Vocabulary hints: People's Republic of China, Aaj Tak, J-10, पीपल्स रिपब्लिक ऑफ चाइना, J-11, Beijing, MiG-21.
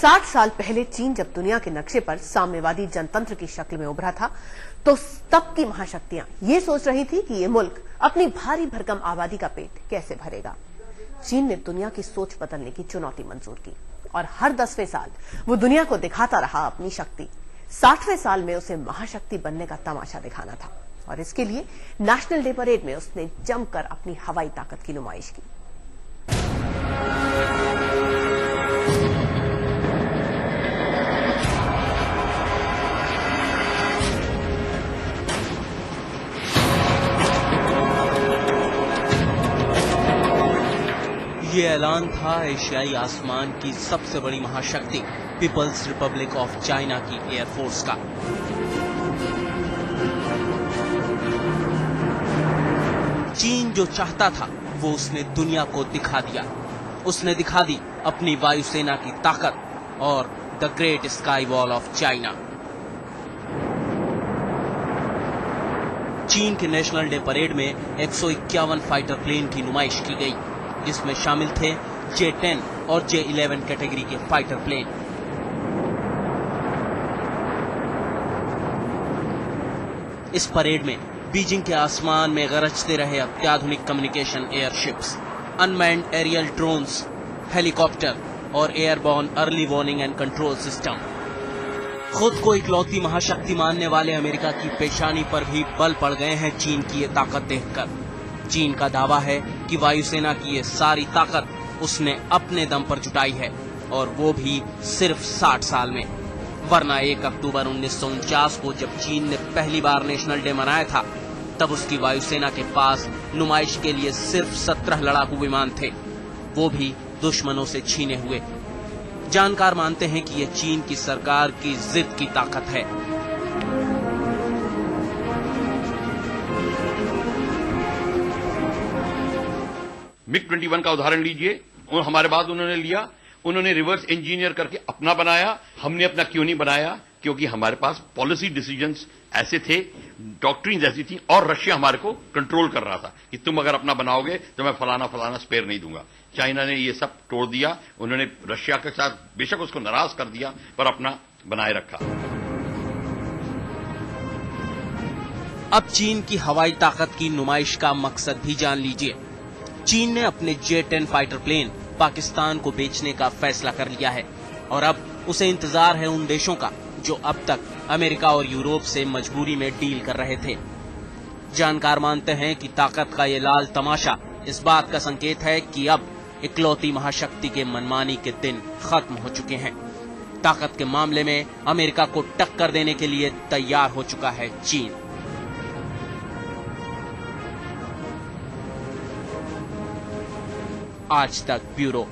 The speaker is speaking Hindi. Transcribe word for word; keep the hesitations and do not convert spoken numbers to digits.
साठ साल पहले चीन जब दुनिया के नक्शे पर साम्यवादी जनतंत्र की शक्ल में उभरा था तो तब की महाशक्तियां ये सोच रही थी कि ये मुल्क अपनी भारी भरकम आबादी का पेट कैसे भरेगा। चीन ने दुनिया की सोच बदलने की चुनौती मंजूर की और हर दसवें साल वो दुनिया को दिखाता रहा अपनी शक्ति। साठवें साल में उसे महाशक्ति बनने का तमाशा दिखाना था और इसके लिए नेशनल डे परेड में उसने जमकर अपनी हवाई ताकत की नुमाइश की। ये ऐलान था एशियाई आसमान की सबसे बड़ी महाशक्ति पीपल्स रिपब्लिक ऑफ चाइना की एयरफोर्स का। चीन जो चाहता था वो उसने दुनिया को दिखा दिया। उसने दिखा दी अपनी वायुसेना की ताकत और the great sky wall of China. चीन के नेशनल डे परेड में एक सौ इक्यावन फाइटर प्लेन की नुमाइश की गई जिसमें शामिल थे जे टेन और जे इलेवन कैटेगरी के फाइटर प्लेन। इस परेड में बीजिंग के आसमान में गरजते रहे अत्याधुनिक communication airships, unmanned aerial drones, helicopter और airborne early warning and control system. खुद को इकलौती महाशक्ति मानने वाले अमेरिका की पेशानी पर भी बल पड़ गए हैं चीन की ये ताकत देखकर। चीन का दावा है कि वायुसेना की ये सारी ताकत उसने अपने दम पर जुटाई है और वो भी सिर्फ साठ साल में। वरना एक अक्टूबर उन्नीस सौ उनचास को जब चीन ने पहली बार नेशनल डे मनाया था तब उसकी वायुसेना के पास नुमाइश के लिए सिर्फ सत्रह लड़ाकू विमान थे, वो भी दुश्मनों से छीने हुए। जानकार मानते हैं कि ये चीन की सरकार की जिद की ताकत है। मिग ट्वेंटी वन का उदाहरण लीजिए, और हमारे बाद उन्होंने लिया, उन्होंने रिवर्स इंजीनियर करके अपना बनाया। हमने अपना क्यों नहीं बनाया? क्योंकि हमारे पास पॉलिसी डिसीजंस ऐसे थे, डॉक्ट्रिन्स ऐसी थी और रशिया हमारे को कंट्रोल कर रहा था कि तुम अगर अपना बनाओगे तो मैं फलाना फलाना स्पेयर नहीं दूंगा। चाइना ने ये सब तोड़ दिया। उन्होंने रशिया के साथ बेशक उसको नाराज कर दिया पर अपना बनाए रखा। अब चीन की हवाई ताकत की नुमाइश का मकसद भी जान लीजिए। चीन ने अपने J ten fighter plane Pakistan को बेचने का फैसला कर लिया है और अब उसे इंतजार है उन देशों का जो अब तक अमेरिका और यूरोप से मजबूरी में डील कर रहे थे। जानकार मानते हैं कि ताकत का ये लाल तमाशा इस बात का संकेत है कि अब इकलौती महाशक्ति के मनमानी के दिन खत्म हो चुके हैं। ताकत के मामले में अमेरिका को टक्कर देने के लिए तैयार हो चुका है चीन। आज तक ब्यूरो।